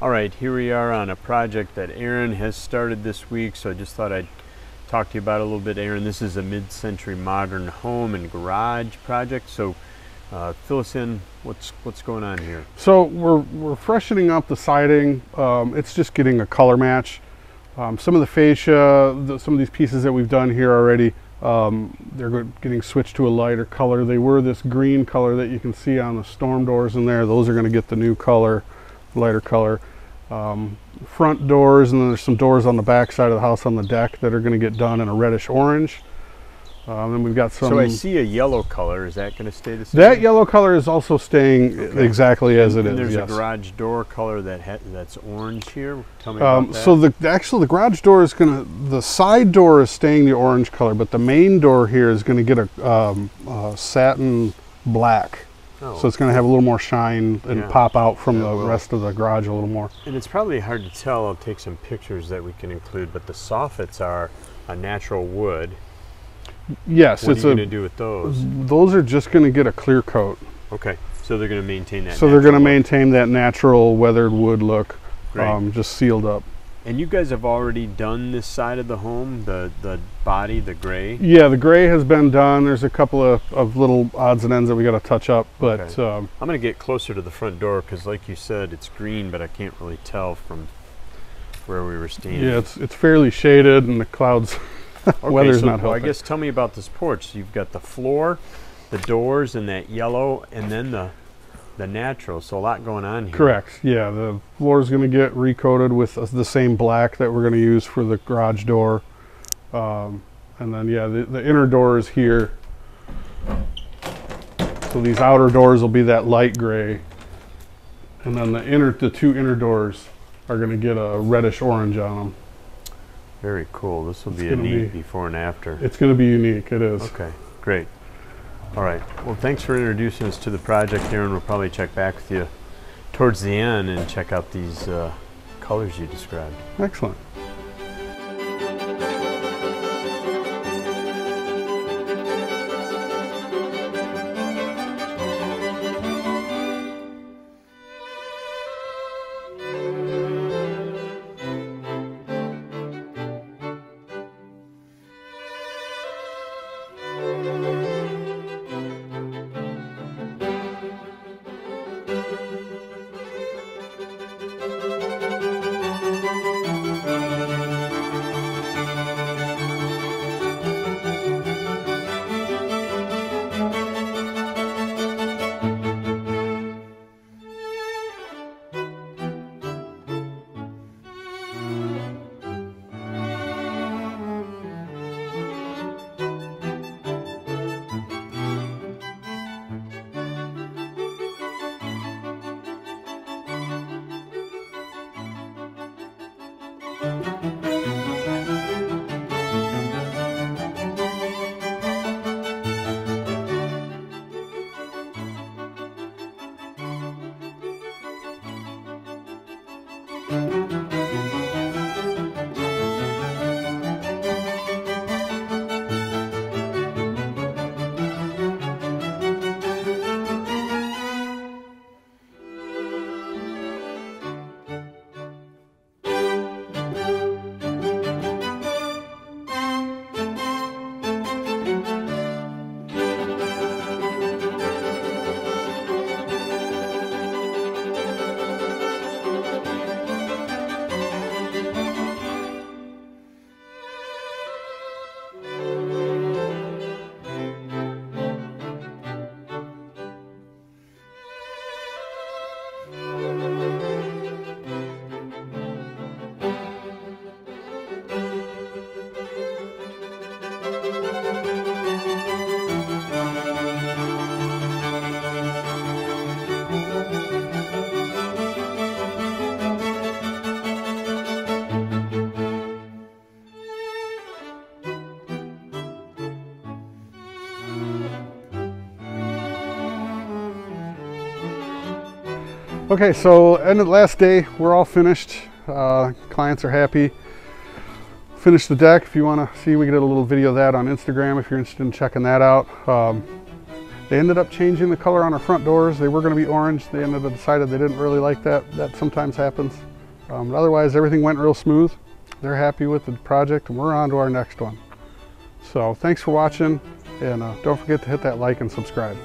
All right, here we are on a project that Aaron has started this week, so I just thought I'd talk to you about it a little bit. Aaron, this is a mid-century modern home and garage project, so fill us in, what's going on here? So we're freshening up the siding. It's just getting a color match. Some of the fascia, some of these pieces that we've done here already, they're getting switched to a lighter color. They were this green color that you can see on the storm doors in there. Those are going to get the new color, lighter color. Front doors, and then there's some doors on the back side of the house on the deck that are going to get done in a reddish orange. And we've got some. So I see a yellow color. Is that going to stay the same? That yellow color is also staying exactly as it is. There's a garage door color that's orange here. Tell me about that. So actually the garage door is going to, the side door is staying the orange color, but the main door here is going to get a satin black. Oh. So it's going to have a little more shine and pop out from the rest of the garage a little more. And it's probably hard to tell. I'll take some pictures that we can include, but the soffits are a natural wood. Yes. What are you going to do with those? Those are just going to get a clear coat. Okay. So they're going to maintain that. So they're going to maintain that natural weathered wood look, just sealed up. And you guys have already done this side of the home, the body, the gray? Yeah, the gray has been done. There's a couple of little odds and ends that we got to touch up. But I'm going to get closer to the front door because, like you said, it's green, but I can't really tell from where we were standing. Yeah, it's fairly shaded, and the clouds, weather's not helping. I guess tell me about this porch. So you've got the floor, the doors, and that yellow, and then the natural, so a lot going on here. Correct, yeah, the floor is going to get recoated with the same black that we're going to use for the garage door, and then the inner door is here, so these outer doors will be that light gray, and then the two inner doors are going to get a reddish orange on them. Very cool. This will be a neat before and after. It's going to be unique. It is. Okay, great. All right. Well, thanks for introducing us to the project, Aaron. We'll probably check back with you towards the end and check out these colors you described. Excellent. Okay, so end of the last day, we're all finished. Clients are happy. Finished the deck. If you want to see, we did a little video of that on Instagram if you're interested in checking that out. They ended up changing the color on our front doors. They were going to be orange. They ended up deciding they didn't really like that. That sometimes happens. But otherwise, everything went real smooth. They're happy with the project, and we're on to our next one. So thanks for watching, and don't forget to hit that like and subscribe.